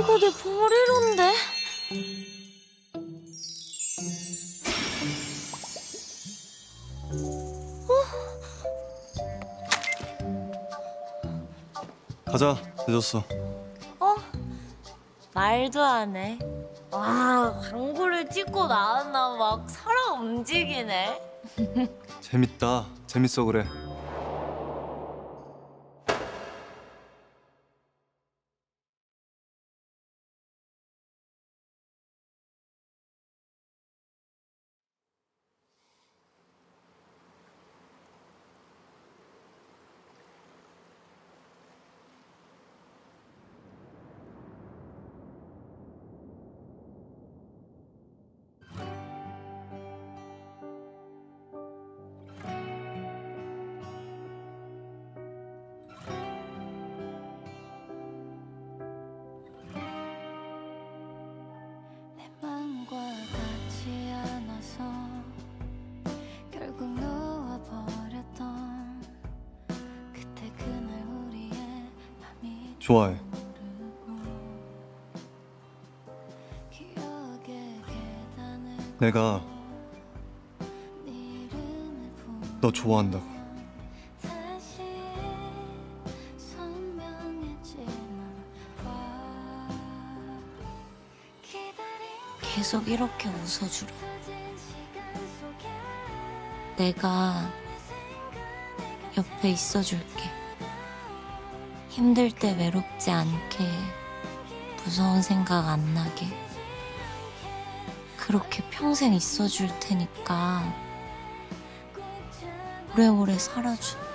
이거 내 버리론데? 가자, 늦었어. 어? 말도 안 해. 와, 광고를 찍고 나왔나 막 사람 움직이네. 재밌다, 재밌어 그래. 좋아해. 내가 너 좋아한다고. 계속 이렇게 웃어주라. 내가 옆에 있어줄게. 힘들 때 외롭지 않게, 무서운 생각 안 나게. 그렇게 평생 있어줄 테니까 오래오래 살아줘.